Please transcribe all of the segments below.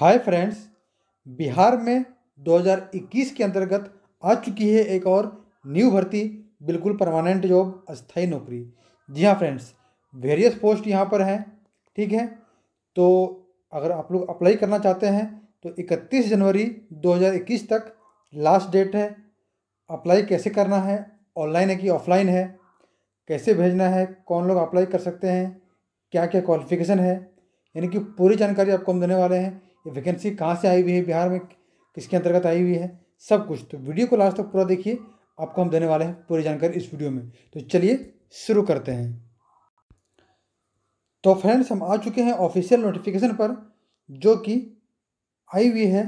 Hi friends, Bihar में 2021 के अंतर्गत आ चुकी है एक और न्यू भर्ती, बिल्कुल परमानेंट जॉब, अस्थायी नौकरी। जी हाँ फ्रेंड्स, वेरियस पोस्ट यहाँ पर हैं, ठीक है। तो अगर आप लोग अप्लाई करना चाहते हैं तो 31 जनवरी 2021 तक लास्ट डेट है। अप्लाई कैसे करना है, ऑनलाइन है कि ऑफलाइन है, कैसे भेजना है, कौन लोग अप्लाई कर सकते हैं, क्या क्या क्वालिफिकेशन है, यानी कि पूरी जानकारी आपको हम देने वाले हैं। ये वैकेंसी कहाँ से आई हुई है, बिहार में किसके अंतर्गत आई हुई है, सब कुछ। तो वीडियो को लास्ट तक पूरा देखिए, आपको हम देने वाले हैं पूरी जानकारी इस वीडियो में। तो चलिए शुरू करते हैं। तो फ्रेंड्स, हम आ चुके हैं ऑफिशियल नोटिफिकेशन पर, जो कि आई हुई है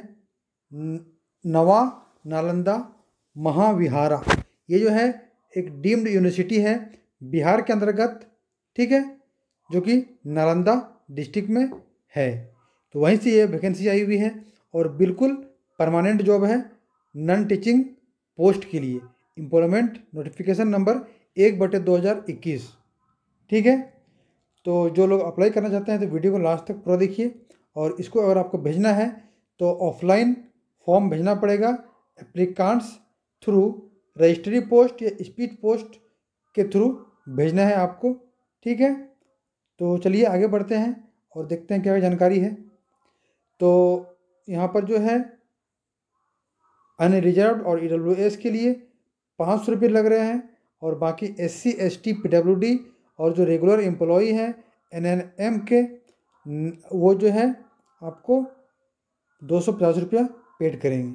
नवा नालंदा महाविहार। ये जो है एक डीम्ड यूनिवर्सिटी है बिहार के अंतर्गत, ठीक है, जो कि नालंदा डिस्ट्रिक्ट में है। तो वहीं से ये वैकेंसी आई हुई है और बिल्कुल परमानेंट जॉब है, नॉन टीचिंग पोस्ट के लिए। एम्प्लॉयमेंट नोटिफिकेशन नंबर 1/2021, ठीक है। तो जो लोग अप्लाई करना चाहते हैं तो वीडियो को लास्ट तक पूरा देखिए। और इसको अगर आपको भेजना है तो ऑफलाइन फॉर्म भेजना पड़ेगा, एप्लीकांट्स थ्रू रजिस्ट्री पोस्ट या स्पीड पोस्ट के थ्रू भेजना है आपको, ठीक है। तो चलिए आगे बढ़ते हैं और देखते हैं क्या जानकारी है। तो यहाँ पर जो है अनरिजर्व और EWS के लिए 500 रुपये लग रहे हैं, और बाकी SC ST PWD और जो रेगुलर एम्प्लॉई हैं NNM के, वो जो है आपको 250 रुपया पेड करेंगे।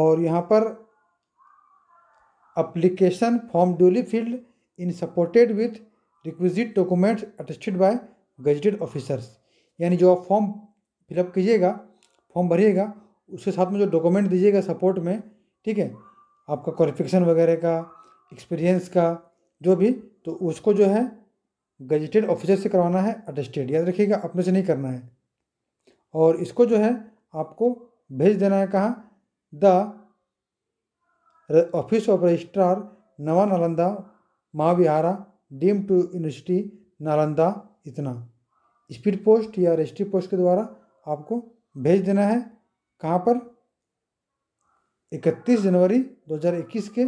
और यहाँ पर application form duly filled in supported with requisite documents attested by gazetted officers, यानी जो आप फॉर्म फिलअप कीजिएगा, फॉर्म भरिएगा, उसके साथ में जो डॉक्यूमेंट दीजिएगा सपोर्ट में, ठीक है, आपका क्वालिफिकेशन वगैरह का, एक्सपीरियंस का, जो भी, तो उसको जो है गजेटेड ऑफिसर से करवाना है अटेस्टेड। याद रखिएगा, अपने से नहीं करना है। और इसको जो है आपको भेज देना है कहाँ, the office of registrar Nava Nalanda Mahavihara deem to university Nalanda, इतना स्पीड पोस्ट या रजिस्ट्री पोस्ट के द्वारा आपको भेज देना है। कहाँ पर, 31 जनवरी 2021 के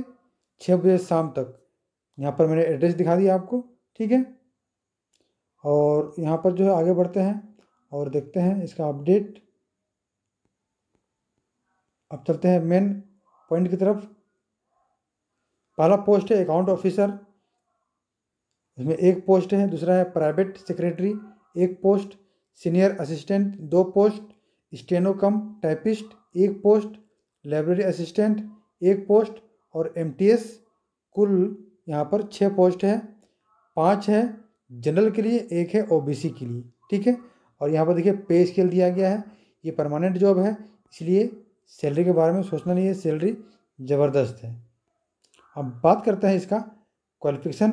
6 बजे शाम तक। यहाँ पर मैंने एड्रेस दिखा दिया आपको, ठीक है। और यहाँ पर जो है आगे बढ़ते हैं और देखते हैं इसका अपडेट। अब चलते हैं मेन पॉइंट की तरफ। पहला पोस्ट है अकाउंट ऑफिसर, इसमें 1 पोस्ट है। दूसरा है private secretary, 1 post. Senior assistant 2 post. Steno cum typist 1 post. Library assistant 1 post. और MTS, कुल यहाँ पर 6 पोस्ट है। 5 है जनरल के लिए, 1 है OBC के लिए, ठीक है। और यहाँ पर देखिए पे स्केल दिया गया है, ये परमानेंट जॉब है, इसलिए सैलरी के बारे में सोचना नहीं है, सैलरी ज़बरदस्त है। अब बात करते हैं इसका क्वालिफिकेशन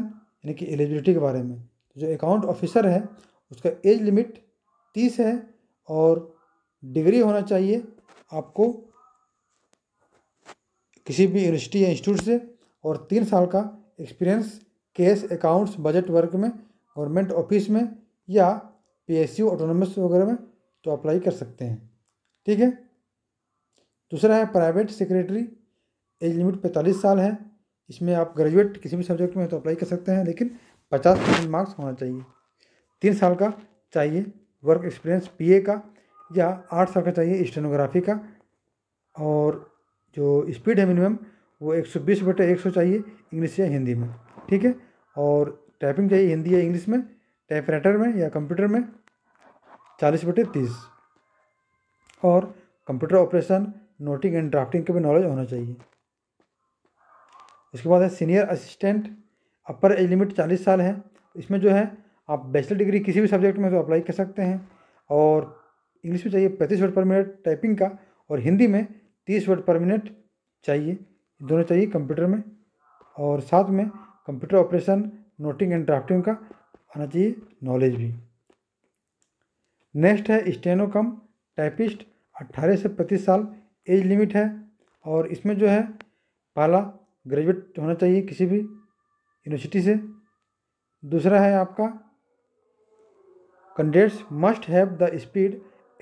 यानी कि एलिजिबिलिटी के बारे में। जो अकाउंट ऑफिसर है उसका एज लिमिट 30 है, और डिग्री होना चाहिए आपको किसी भी यूनिवर्सिटी या इंस्टीट्यूट से, और 3 साल का experience case, accounts, budget work में, गवर्नमेंट ऑफिस में, या PSU ऑटोनोमस वगैरह में तो अप्लाई कर सकते हैं, ठीक है। दूसरा है प्राइवेट सेक्रेटरी, एज लिमिट 45 साल है। इसमें आप ग्रेजुएट किसी भी सब्जेक्ट में तो अप्लाई कर सकते हैं, लेकिन 50% मार्क्स होना चाहिए। 3 साल का चाहिए वर्क एक्सपीरियंस PA का, या 8 साल का चाहिए स्टेनोग्राफी का। और जो स्पीड है मिनिमम वो 120/100 चाहिए इंग्लिश या हिंदी में, ठीक है। और टाइपिंग चाहिए हिंदी या इंग्लिश में, टाइपराइटर में या कंप्यूटर में 40/30। और computer operation, noting and drafting का भी नॉलेज होना चाहिए। उसके बाद है senior assistant, upper age limit 40 साल है। इसमें जो है आप बैचलर डिग्री किसी भी सब्जेक्ट में तो अप्लाई कर सकते हैं, और इंग्लिश में चाहिए 35 वर्ड पर मिनट टाइपिंग का, और हिंदी में 30 वर्ड पर मिनट चाहिए, दोनों चाहिए कंप्यूटर में। और साथ में computer operation, noting and drafting का आना चाहिए नॉलेज भी। नेक्स्ट है स्टेनो कम टाइपिस्ट, 18 से 25 साल एज लिमिट है। और इसमें जो है पहला ग्रेजुएट होना चाहिए किसी भी यूनिवर्सिटी से। दूसरा है आपका candidates must have the speed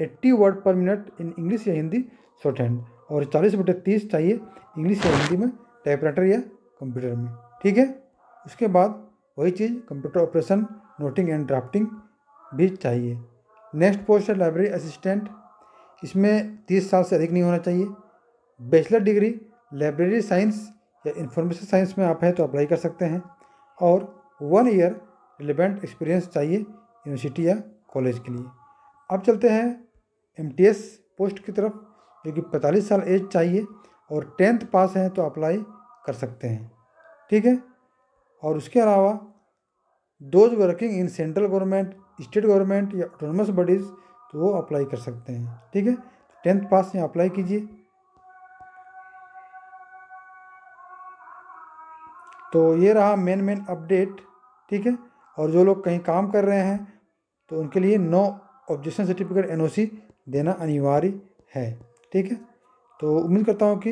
80 word per minute in English या हिंदी शॉर्ट हैंड, और 40/30 चाहिए इंग्लिश या हिंदी में टाइपराइटर या कंप्यूटर में, ठीक है। उसके बाद वही चीज़ computer operation, noting and drafting भी चाहिए। नेक्स्ट पोस्ट है लाइब्रेरी असिस्टेंट, इसमें 30 साल से अधिक नहीं होना चाहिए। बैचलर डिग्री लाइब्रेरी साइंस या इंफॉर्मेशन साइंस में आप हैं तो अप्लाई कर सकते हैं, और 1 ईयर रिलेवेंट एक्सपीरियंस चाहिए यूनिवर्सिटी या कॉलेज के लिए। अब चलते हैं MTS पोस्ट की तरफ, जो कि 45 साल एज चाहिए और 10th पास हैं तो अप्लाई कर सकते हैं, ठीक है। और उसके अलावा those working in central government, state government या ऑटोनमस बॉडीज़, तो वो अप्लाई कर सकते हैं, ठीक है। 10th पास यहाँ अप्लाई कीजिए। तो ये रहा मेन अपडेट, ठीक है। और जो लोग कहीं काम कर रहे हैं तो उनके लिए नो ऑब्जेक्शन सर्टिफिकेट NOC देना अनिवार्य है, ठीक है। तो उम्मीद करता हूँ कि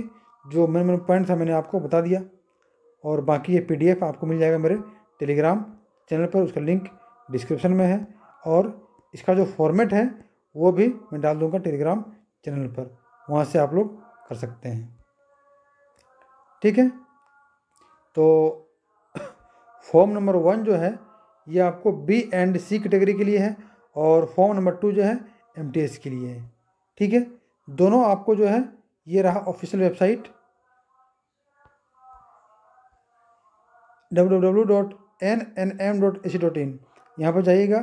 जो मेन पॉइंट था मैंने आपको बता दिया, और बाकी ये PDF आपको मिल जाएगा मेरे टेलीग्राम चैनल पर, उसका लिंक डिस्क्रिप्शन में है, और इसका जो फॉर्मेट है वो भी मैं डाल दूँगा टेलीग्राम चैनल पर, वहाँ से आप लोग कर सकते हैं, ठीक है। तो फॉर्म नंबर 1 जो है ये आपको B and C कैटेगरी के लिए है, और फॉर्म नंबर 2 जो है MTS के लिए है, ठीक है। दोनों आपको जो है, ये रहा ऑफिशियल वेबसाइट www.nnm.ac.in, यहाँ पर जाइएगा,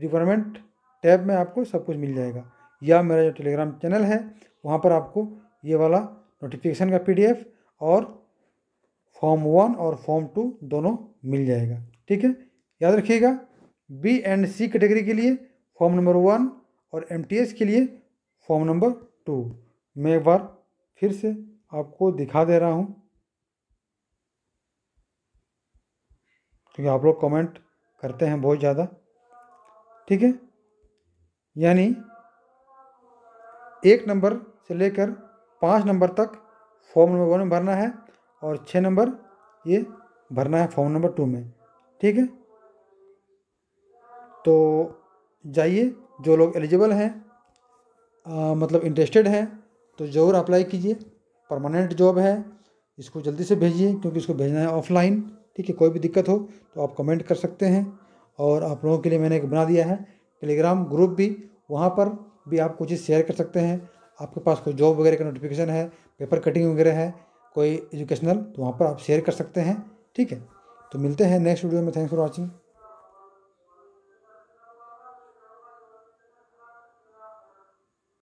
रिक्वायरमेंट टैब में आपको सब कुछ मिल जाएगा, या मेरा जो टेलीग्राम चैनल है वहाँ पर आपको ये वाला नोटिफिकेशन का PDF और फॉर्म 1 और फॉर्म 2 दोनों मिल जाएगा, ठीक है। याद रखिएगा B and C कैटेगरी के लिए फॉर्म नंबर 1 और MTS के लिए फॉर्म नंबर 2। मैं एक बार फिर से आपको दिखा दे रहा हूँ, क्योंकि आप लोग कमेंट करते हैं बहुत ज़्यादा, ठीक है। यानी 1 नंबर से लेकर 5 नंबर तक फॉर्म नंबर 1 में भरना है, और 6 नंबर ये भरना है फॉर्म नंबर 2 में, ठीक है। तो जाइए, जो लोग एलिजिबल हैं मतलब इंटरेस्टेड हैं तो ज़रूर अप्लाई कीजिए। परमानेंट जॉब है, इसको जल्दी से भेजिए, क्योंकि इसको भेजना है ऑफलाइन, ठीक है। कोई भी दिक्कत हो तो आप कमेंट कर सकते हैं, और आप लोगों के लिए मैंने एक बना दिया है टेलीग्राम ग्रुप भी, वहाँ पर भी आप कुछ शेयर कर सकते हैं। आपके पास कोई जॉब वगैरह का नोटिफिकेशन है, पेपर कटिंग वगैरह है, कोई एजुकेशनल, तो वहाँ पर आप शेयर कर सकते हैं, ठीक है। तो मिलते हैं नेक्स्ट वीडियो में। Thanks for watching.